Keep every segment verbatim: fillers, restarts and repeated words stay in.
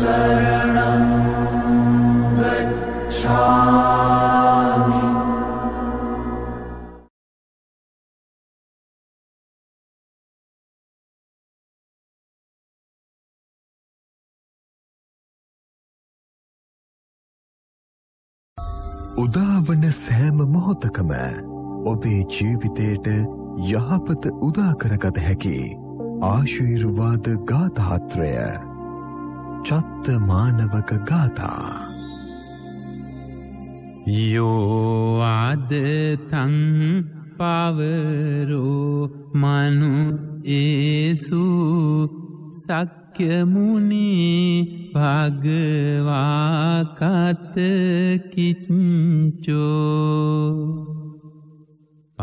शरणं गच्छामि। උදාවන සෑම මොහොතකම ඔබේ ජීවිතයට යහපත උදා කරගත හැකි ආශිර්වාද ගාථාත්‍රය චත්ත මානවක ගාථා। යෝ ආදතං පවරෝ මනුයේසු සක්යමුනී භගවා කත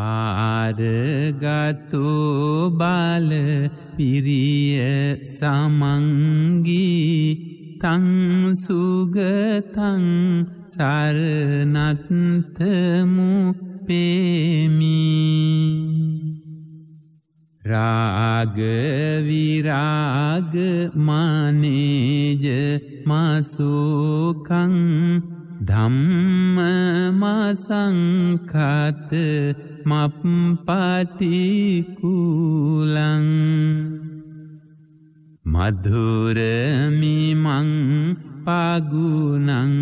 කිච්චෝ පාරගතෝ බාල පිරිය සමංගී තං සුගතං සරණත්තමු පේමි। राग विराग मानेज मासुखं धम्म मासंखत मप्पतिकूलं मधुरमिमं पागुनं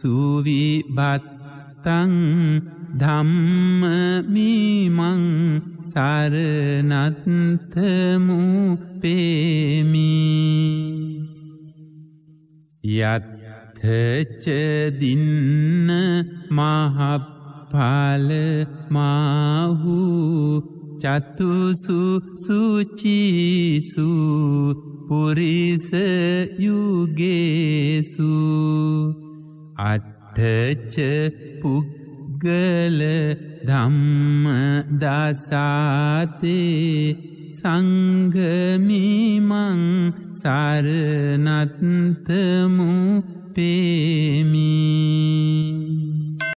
सुविभत्तं धम्ममिमं शरणन्तमु पेमि। यत्थच दिन्न महफल माहु चतुसु शुचिसु पुरिस युगेसु अट्ठच पुग गल धम्म दासाते संगमिमं शरणन्तमु पेमि।